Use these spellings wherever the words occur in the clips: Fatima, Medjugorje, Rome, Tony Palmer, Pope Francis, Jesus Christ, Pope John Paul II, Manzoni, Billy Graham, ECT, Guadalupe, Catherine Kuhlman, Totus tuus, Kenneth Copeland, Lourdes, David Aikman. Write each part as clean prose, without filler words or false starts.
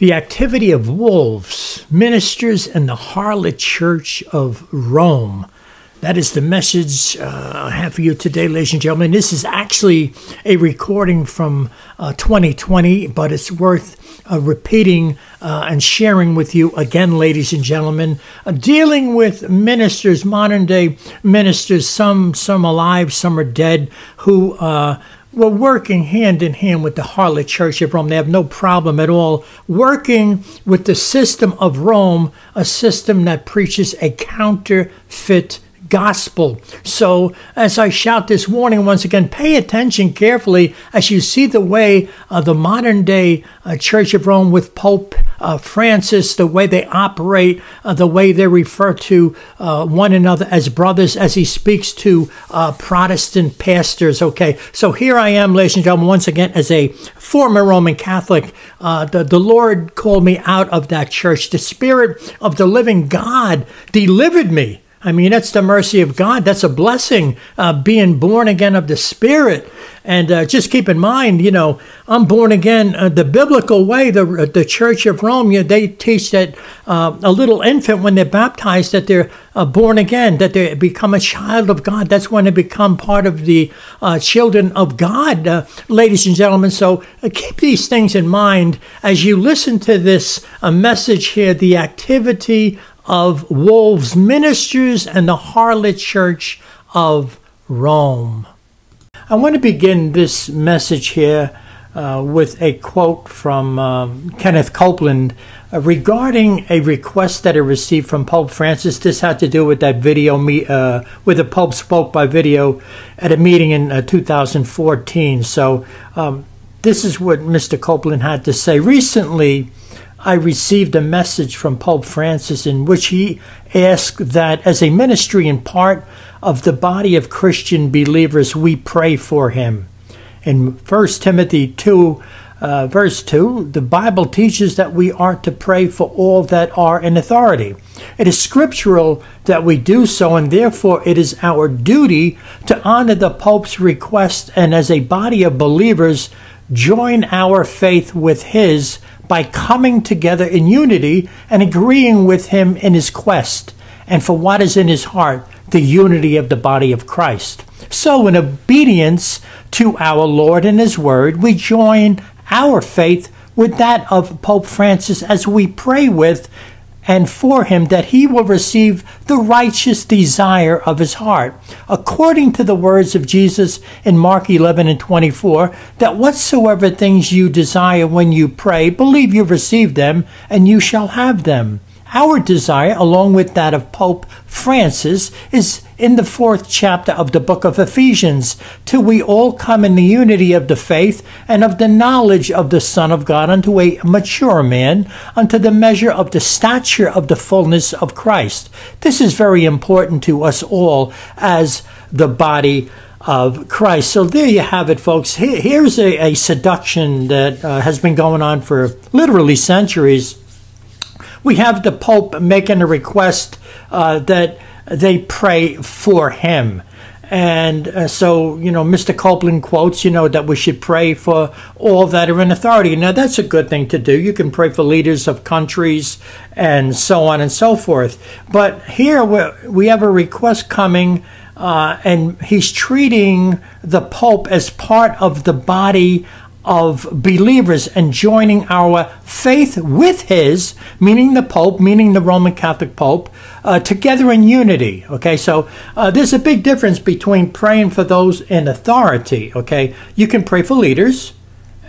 The activity of wolves, ministers in the harlot church of Rome. That is the message I have for you today, ladies and gentlemen. This is actually a recording from 2020, but it's worth repeating and sharing with you again, ladies and gentlemen. Dealing with ministers, modern-day ministers, some alive, some are dead, who were working hand-in-hand with the harlot church of Rome. They have no problem at all working with the system of Rome, a system that preaches a counterfeit gospel. So as I shout this warning once again, pay attention carefully as you see the way the modern-day Church of Rome with Pope Francis, the way they operate, the way they refer to one another as brothers as he speaks to Protestant pastors. Okay, so here I am, ladies and gentlemen, once again, as a former Roman Catholic. The Lord called me out of that church. The Spirit of the living God delivered me. I mean, that's the mercy of God. That's a blessing, being born again of the Spirit. And just keep in mind, you know, I'm born again the biblical way. The Church of Rome, you know, they teach that a little infant, when they're baptized, that they're born again, that they become a child of God. That's when they become part of the children of God, ladies and gentlemen. So keep these things in mind as you listen to this message here, the activity of wolves, ministers, and the harlot church of Rome. I want to begin this message here with a quote from Kenneth Copeland regarding a request that I received from Pope Francis. This had to do with that video where the Pope spoke by video at a meeting in 2014. So this is what Mr. Copeland had to say. Recently, I received a message from Pope Francis in which he asked that, as a ministry and part of the body of Christian believers, we pray for him. In 1 Timothy 2, verse 2, the Bible teaches that we are to pray for all that are in authority. It is scriptural that we do so, and therefore it is our duty to honor the Pope's request and, as a body of believers, join our faith with his by coming together in unity and agreeing with him in his quest and for what is in his heart, the unity of the body of Christ. So in obedience to our Lord and his word, we join our faith with that of Pope Francis as we pray with and for him that he will receive the righteous desire of his heart, according to the words of Jesus in Mark 11 and 24, that whatsoever things you desire when you pray, believe you receive them, and you shall have them. Our desire, along with that of Pope Francis, is in the 4th chapter of the book of Ephesians, till we all come in the unity of the faith and of the knowledge of the Son of God unto a mature man, unto the measure of the stature of the fullness of Christ. This is very important to us all as the body of Christ. So there you have it, folks. Here's a seduction that has been going on for literally centuries. We have the Pope making a request that they pray for him. And so, you know, Mr. Copeland quotes, you know, that we should pray for all that are in authority. Now, that's a good thing to do. You can pray for leaders of countries and so on and so forth. But here we have a request coming, and he's treating the Pope as part of the body of believers and joining our faith with his, meaning the Pope, meaning the Roman Catholic Pope, together in unity. Okay, so there's a big difference between praying for those in authority. Okay, you can pray for leaders,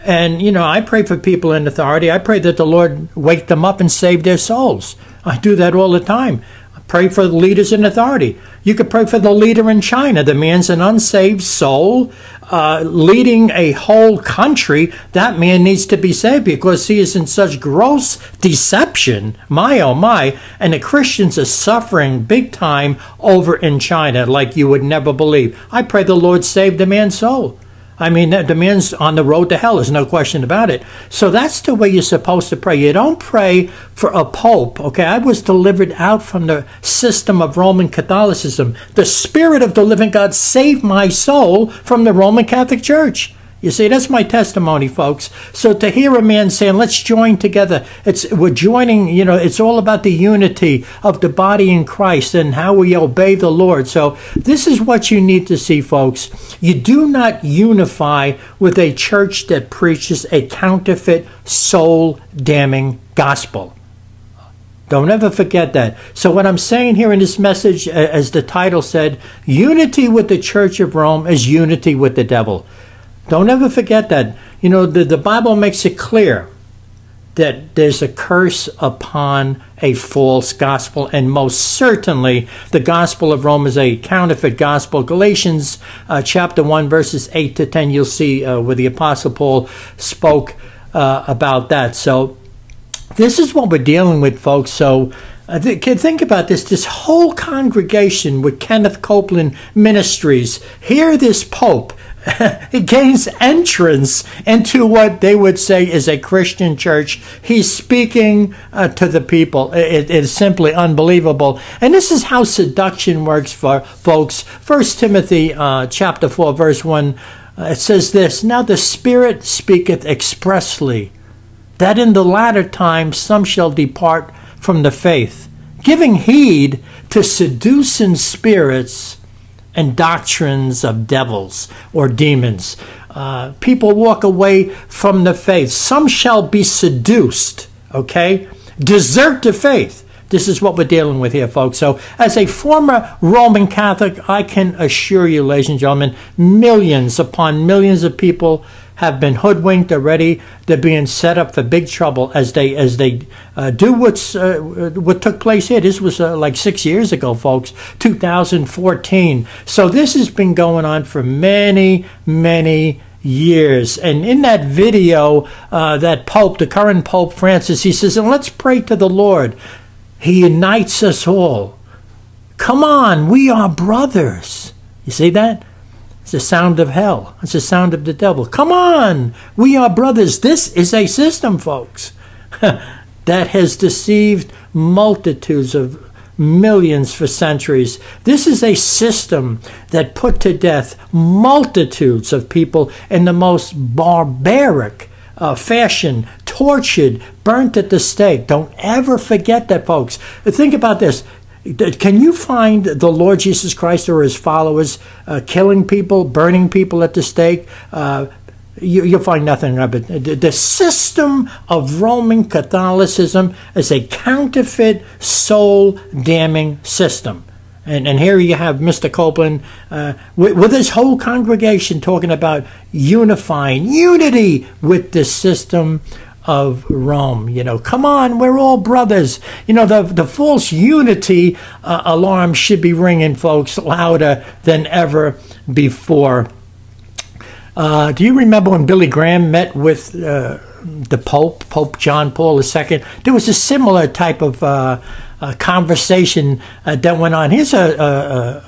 and you know, I pray for people in authority. I pray that the Lord wake them up and save their souls. I do that all the time. Pray for the leaders in authority. You could pray for the leader in China. The man's an unsaved soul leading a whole country. That man needs to be saved because he is in such gross deception. My, oh my. And the Christians are suffering big time over in China like you would never believe. I pray the Lord save the man's soul. I mean, the man's on the road to hell. There's no question about it. So that's the way you're supposed to pray. You don't pray for a pope, okay? I was delivered out from the system of Roman Catholicism. The Spirit of the living God saved my soul from the Roman Catholic Church. You see, that's my testimony, folks. So to hear a man saying, let's join together, we're joining, you know, it's all about the unity of the body in Christ and how we obey the Lord. So this is what you need to see, folks. You do not unify with a church that preaches a counterfeit, soul-damning gospel. Don't ever forget that. So what I'm saying here in this message, as the title said, unity with the Church of Rome is unity with the devil. Don't ever forget that. You know, the Bible makes it clear that there's a curse upon a false gospel, and most certainly the gospel of Rome is a counterfeit gospel. Galatians chapter 1, verses 8 to 10, you'll see where the Apostle Paul spoke about that. So this is what we're dealing with, folks. So think about this. This whole congregation with Kenneth Copeland Ministries, hear this Pope. He gains entrance into what they would say is a Christian church. He's speaking to the people. It is simply unbelievable. And this is how seduction works, for folks. 1 Timothy chapter 4, verse 1, it says this, "Now the Spirit speaketh expressly, that in the latter time some shall depart from the faith, giving heed to seducing spirits and doctrines of devils," or demons. People walk away from the faith. Some shall be seduced, okay? Desert the faith. This is what we're dealing with here, folks. So as a former Roman Catholic, I can assure you, ladies and gentlemen, millions upon millions of people have been hoodwinked already. They're being set up for big trouble as they do what took place here. This was like 6 years ago, folks, 2014. So this has been going on for many, many years. And in that video, that Pope, the current Pope Francis, he says, "And let's pray to the Lord. He unites us all. Come on, we are brothers." You see that? It's the sound of hell. It's the sound of the devil. Come on, we are brothers. This is a system, folks, that has deceived multitudes of millions for centuries. This is a system that put to death multitudes of people in the most barbaric fashion, tortured, burnt at the stake. Don't ever forget that, folks. Think about this. Can you find the Lord Jesus Christ or his followers killing people, burning people at the stake? You'll find nothing of it. The system of Roman Catholicism is a counterfeit, soul-damning system. And here you have Mr. Copeland with his whole congregation talking about unifying, unity with the system of Rome. You know, come on, we're all brothers. You know, the false unity alarm should be ringing, folks, louder than ever before. Do you remember when Billy Graham met with the Pope, Pope John Paul II? There was a similar type of conversation that went on. Here's a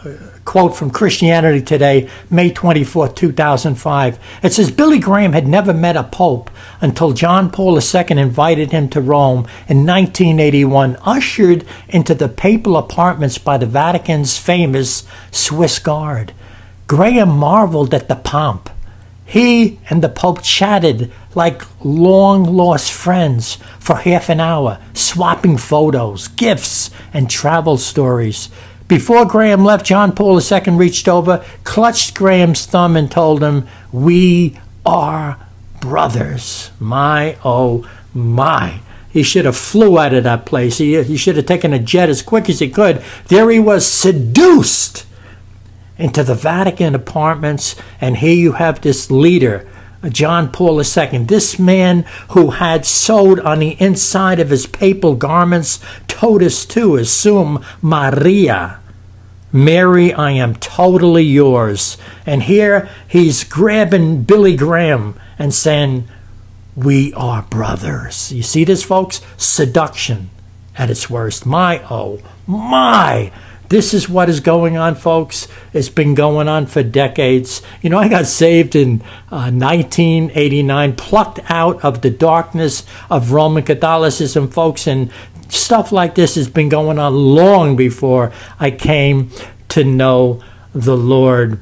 quote from Christianity Today, May 24, 2005. It says, "Billy Graham had never met a pope until John Paul II invited him to Rome in 1981, ushered into the papal apartments by the Vatican's famous Swiss Guard. Graham marveled at the pomp. He and the Pope chatted like long-lost friends for half an hour, swapping photos, gifts, and travel stories. Before Graham left, John Paul II reached over, clutched Graham's thumb, and told him, 'We are brothers.'" My, oh, my. He should have flew out of that place. He should have taken a jet as quick as he could. There he was, seduced into the Vatican apartments, and here you have this leader, John Paul II, this man who had sewed on the inside of his papal garments, "Totus tuus, sum Maria," Mary, I am totally yours. And here he's grabbing Billy Graham and saying, "We are brothers." You see this, folks? Seduction at its worst. My, oh, my. This is what is going on, folks. It's been going on for decades. You know, I got saved in 1989, plucked out of the darkness of Roman Catholicism, folks, and stuff like this has been going on long before I came to know the Lord.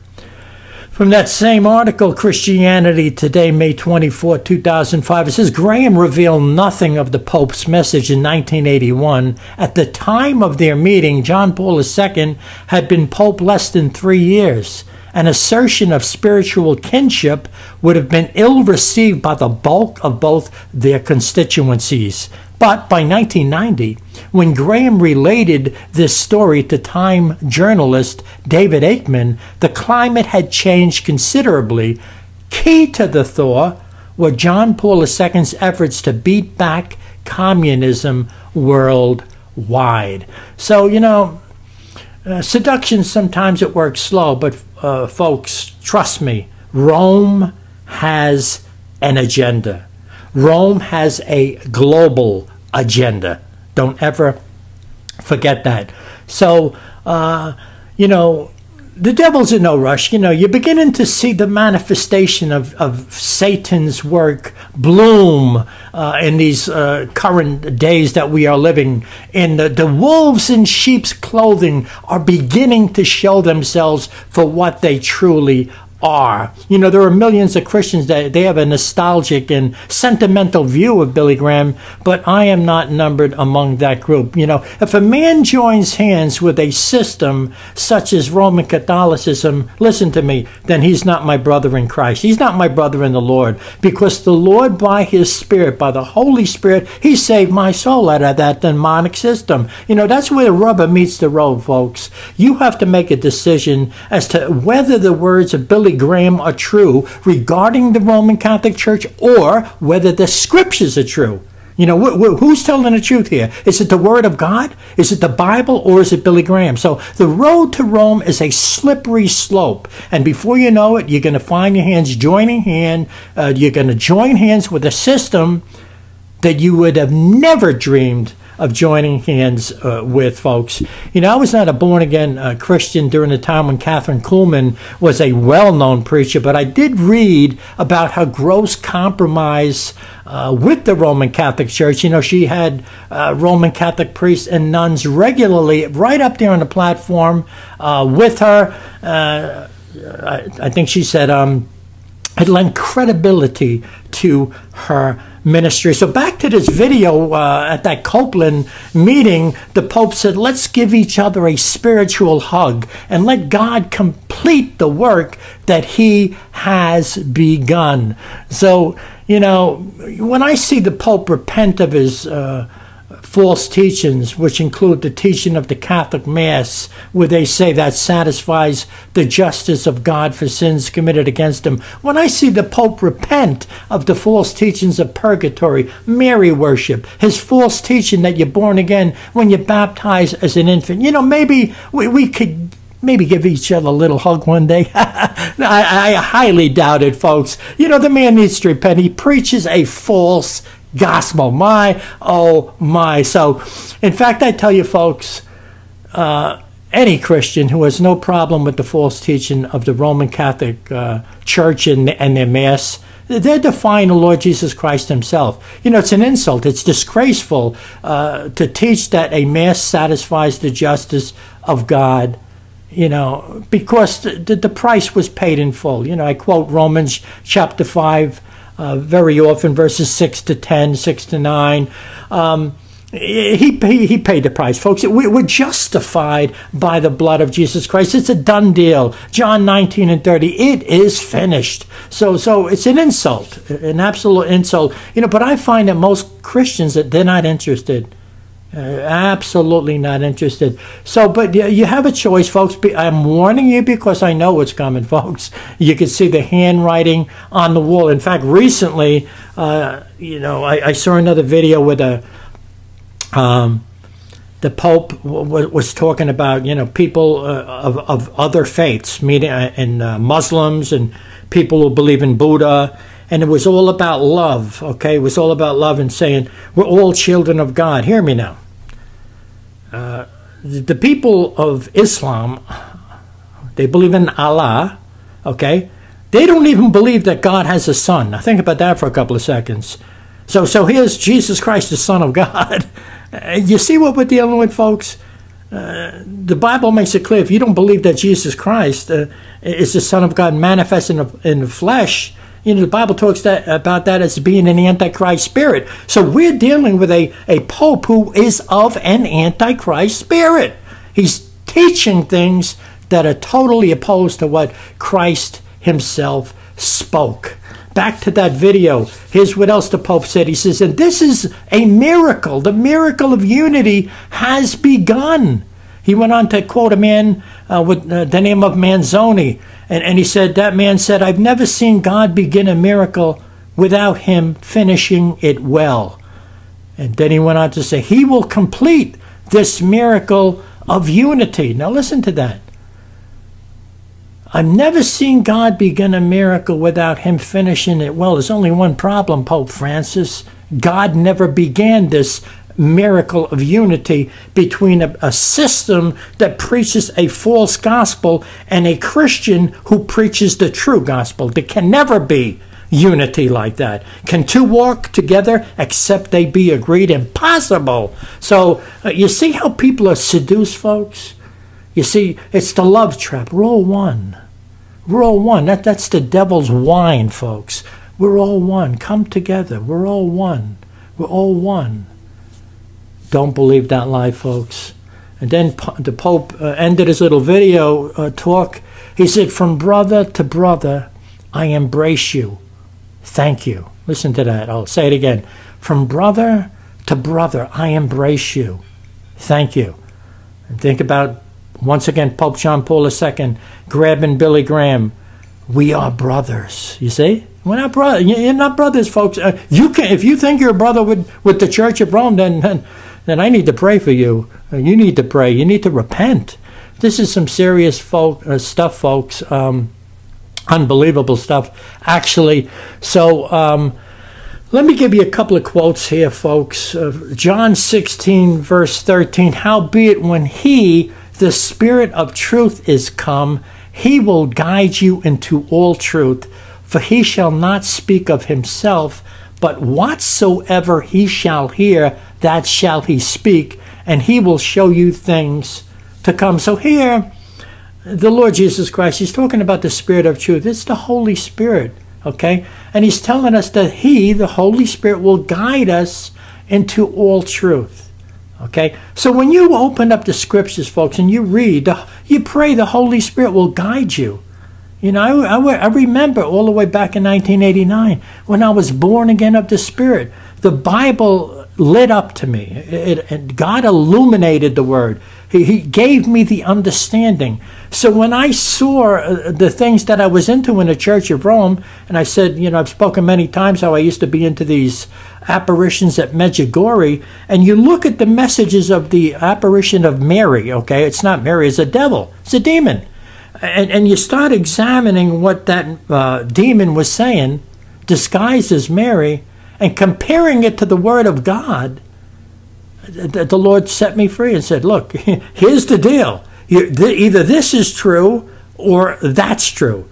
From that same article, Christianity Today, May 24, 2005, it says, Graham revealed nothing of the Pope's message in 1981. At the time of their meeting, John Paul II had been Pope less than 3 years. An assertion of spiritual kinship would have been ill-received by the bulk of both their constituencies. But by 1990, when Graham related this story to Time journalist David Aikman, the climate had changed considerably. Key to the thaw were John Paul II's efforts to beat back communism worldwide. So, you know, seduction, sometimes it works slow, but folks, trust me, Rome has an agenda. Rome has a global agenda. Don't ever forget that. So, you know, the devil's in no rush. You know, you're beginning to see the manifestation of Satan's work bloom in these current days that we are living in. The wolves in sheep's clothing are beginning to show themselves for what they truly are. You know, there are millions of Christians that they have a nostalgic and sentimental view of Billy Graham, but I am not numbered among that group. You know, if a man joins hands with a system such as Roman Catholicism, listen to me, then he's not my brother in Christ. He's not my brother in the Lord, because the Lord, by his Spirit, by the Holy Spirit, he saved my soul out of that demonic system. You know, that's where the rubber meets the road, folks. You have to make a decision as to whether the words of Billy Graham are true regarding the Roman Catholic Church, or whether the scriptures are true. You know, who's telling the truth here? Is it the Word of God? Is it the Bible? Or is it Billy Graham? So the road to Rome is a slippery slope. And before you know it, you're going to find your hands joining hand. You're going to join hands with a system that you would have never dreamed of joining hands with, folks. You know, I was not a born-again Christian during the time when Catherine Kuhlman was a well-known preacher, but I did read about her gross compromise with the Roman Catholic Church. You know, she had Roman Catholic priests and nuns regularly right up there on the platform with her. I think she said it lent credibility to her ministry. So back to this video at that Copeland meeting, the Pope said, let's give each other a spiritual hug and let God complete the work that he has begun. So, you know, when I see the Pope repent of his false teachings, which include the teaching of the Catholic Mass, where they say that satisfies the justice of God for sins committed against him. When I see the Pope repent of the false teachings of purgatory, Mary worship, his false teaching that you're born again when you're baptized as an infant, you know, maybe we could maybe give each other a little hug one day. I highly doubt it, folks. You know, the man needs to repent. He preaches a false gospel. My, oh my. So, in fact, I tell you, folks, any Christian who has no problem with the false teaching of the Roman Catholic Church and their Mass, they're defying the Lord Jesus Christ himself. You know, it's an insult. It's disgraceful to teach that a Mass satisfies the justice of God, you know, because the price was paid in full. You know, I quote Romans chapter 5, very often, verses 6 to 10, 6 to 9. He paid the price, folks. We're justified by the blood of Jesus Christ. It's a done deal. John 19 and 30, it is finished. So it's an insult, an absolute insult. You know, but I find that most Christians, that they're not interested. Absolutely not interested. So, but you have a choice, folks. I'm warning you, because I know what's coming, folks. You can see the handwriting on the wall. In fact, recently, you know, I saw another video with a the Pope was talking about, you know, people of other faiths, meaning Muslims and people who believe in Buddha. And it was all about love, okay? It was all about love and saying, we're all children of God. Hear me now. The people of Islam, they believe in Allah, okay? They don't even believe that God has a son. Now think about that for a couple of seconds. So here's Jesus Christ, the Son of God. You see what we're dealing with, folks? The Bible makes it clear, if you don't believe that Jesus Christ is the Son of God manifest in the flesh, you know, the Bible talks about that as being an Antichrist spirit. So we're dealing with a Pope who is of an Antichrist spirit. He's teaching things that are totally opposed to what Christ himself spoke. Back to that video. Here's what else the Pope said. He says, and this is a miracle. The miracle of unity has begun. He went on to quote a man with the name of Manzoni. And he said, that man said, I've never seen God begin a miracle without him finishing it well. And then he went on to say, he will complete this miracle of unity. Now listen to that. I've never seen God begin a miracle without him finishing it well. There's only one problem, Pope Francis. God never began this miracle of unity between a system that preaches a false gospel and a Christian who preaches the true gospel. There can never be unity like that. Can two walk together except they be agreed? Impossible. So you see how people are seduced, folks? You see, it's the love trap. Rule one. Rule one. That's the devil's wine, folks. We're all one. Come together. We're all one. We're all one. Don't believe that lie, folks. And then the Pope ended his little video talk. He said, from brother to brother, I embrace you. Thank you. Listen to that. I'll say it again. From brother to brother, I embrace you. Thank you. And think about, once again, Pope John Paul II grabbing Billy Graham. We are brothers. You see, we're not brothers. You're not brothers, folks. You can, if you think you're a brother with the Church of Rome, then I need to pray for you. You need to pray. You need to repent. This is some serious stuff, folks. Unbelievable stuff, actually. So let me give you a couple of quotes here, folks. John 16, verse 13. Howbeit, when he, the Spirit of truth, is come, he will guide you into all truth, for he shall not speak of himself, but whatsoever he shall hear, that shall he speak, and he will show you things to come. So here, the Lord Jesus Christ, he's talking about the Spirit of truth. It's the Holy Spirit, okay? And he's telling us that he, the Holy Spirit, will guide us into all truth. Okay, so when you open up the scriptures, folks, and you read, you pray, the Holy Spirit will guide you. You know, I remember all the way back in 1989 when I was born again of the Spirit. The Bible lit up to me. God illuminated the Word. He gave me the understanding. So when I saw the things that I was into in the Church of Rome, and I said, you know, I've spoken many times how I used to be into these apparitions at Medjugorje, and you look at the messages of the apparition of Mary, okay? It's not Mary, it's a devil. It's a demon. And you start examining what that demon was saying, disguised as Mary, and comparing it to the Word of God. The Lord set me free and said, look, here's the deal. Either this is true or that's true.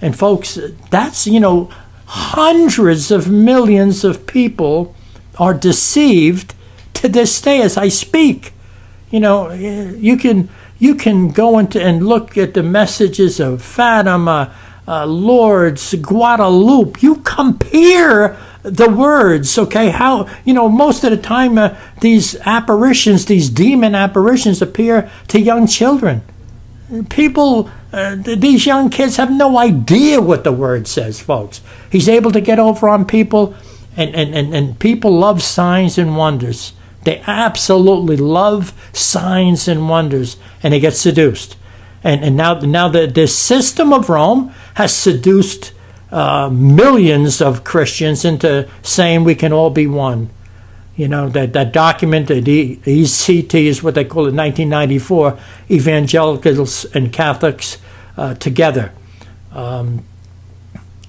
And folks, that's, you know, hundreds of millions of people are deceived to this day as I speak. You know, you can go into and look at the messages of Fatima, Lourdes, Guadalupe. You compare the words, okay? How, you know, most of the time these apparitions, these demon apparitions, appear to young children. People, these young kids have no idea what the Word says, folks. He's able to get over on people, and people love signs and wonders. They absolutely love signs and wonders, and they get seduced. And now the system of Rome has seduced millions of Christians into saying we can all be one. You know, that document, the ECT is what they call it, 1994, Evangelicals and Catholics Together.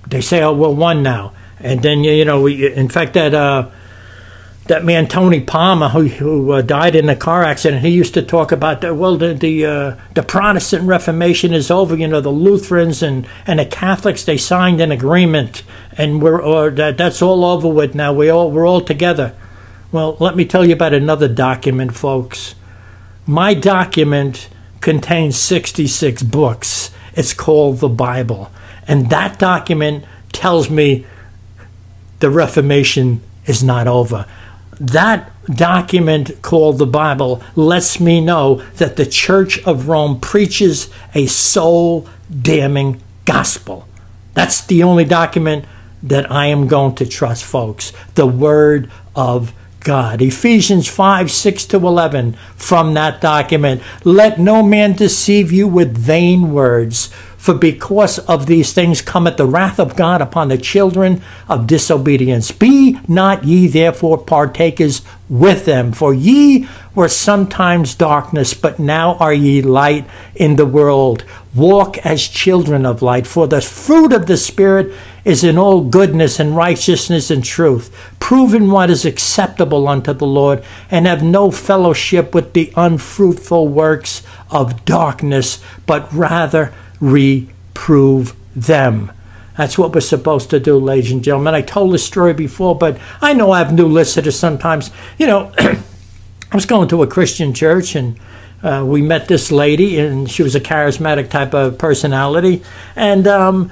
They say, oh, we're one now. And then, you know, in fact, that man Tony Palmer, who died in a car accident, he used to talk about, well, the Protestant Reformation is over. You know, the Lutherans and the Catholics, they signed an agreement, and that's all over with now. We're all together. Well, let me tell you about another document, folks. My document contains 66 books. It's called the Bible. And that document tells me the Reformation is not over. That document called the Bible lets me know that the Church of Rome preaches a soul-damning gospel. That's the only document that I am going to trust, folks. The Word of God. Ephesians 5:6-11, from that document. Let no man deceive you with vain words, for because of these things cometh the wrath of God upon the children of disobedience. Be not ye therefore partakers with them, for ye were sometimes darkness, but now are ye light in the world. Walk as children of light, for the fruit of the Spirit is in all goodness and righteousness and truth, proving what is acceptable unto the Lord, and have no fellowship with the unfruitful works of darkness, but rather reprove them. That's what we're supposed to do, ladies and gentlemen. I told this story before, but I know I have new listeners sometimes. You know, I was going to a Christian church, and we met this lady, and she was a charismatic type of personality, and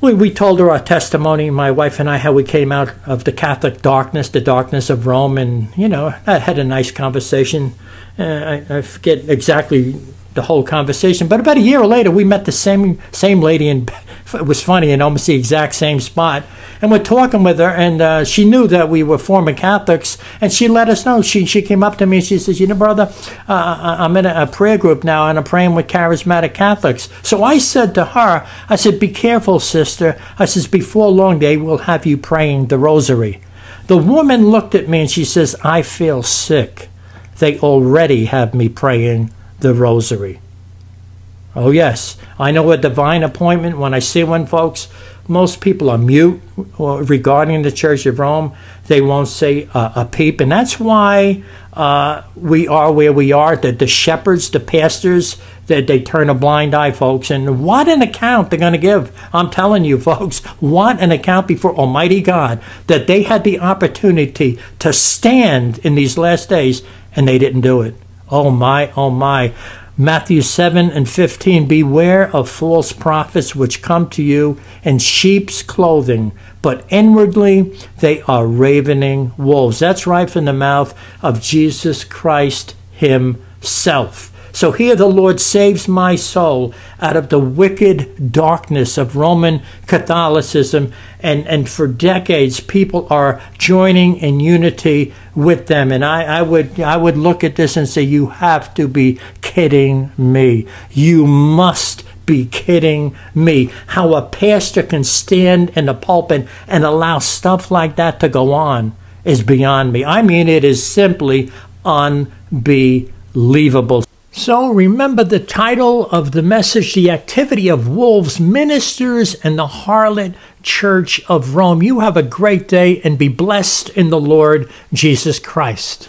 we told her our testimony, my wife and I, how we came out of the Catholic darkness, the darkness of Rome, and, you know, I had a nice conversation. I forget exactly the whole conversation, but about a year later, we met the same lady, and it was funny, in almost the exact same spot, and we're talking with her, and she knew that we were former Catholics, and she let us know. She came up to me, and she says, you know, brother, I'm in a prayer group now, and I'm praying with charismatic Catholics. So I said to her, I said, be careful, sister. I says, before long, they will have you praying the rosary. The woman looked at me, and she says, I feel sick. They already have me praying the rosary. Oh yes, I know a divine appointment when I see one, folks. Most people are mute regarding the Church of Rome. They won't say a peep, and that's why we are where we are. The shepherds, the pastors, they turn a blind eye, folks, and what an account they're going to give. I'm telling you, folks, what an account before Almighty God, that they had the opportunity to stand in these last days, and they didn't do it. Oh my, oh my. Matthew 7:15, beware of false prophets which come to you in sheep's clothing, but inwardly they are ravening wolves. That's right from the mouth of Jesus Christ himself. So here the Lord saves my soul out of the wicked darkness of Roman Catholicism, and for decades people are joining in unity with them. And I would look at this and say, you have to be kidding me. You must be kidding me. How a pastor can stand in the pulpit and allow stuff like that to go on is beyond me. I mean, it is simply unbelievable. So remember the title of the message, The Activity of Wolves, Ministers, and the Harlot Church of Rome. You have a great day and be blessed in the Lord Jesus Christ.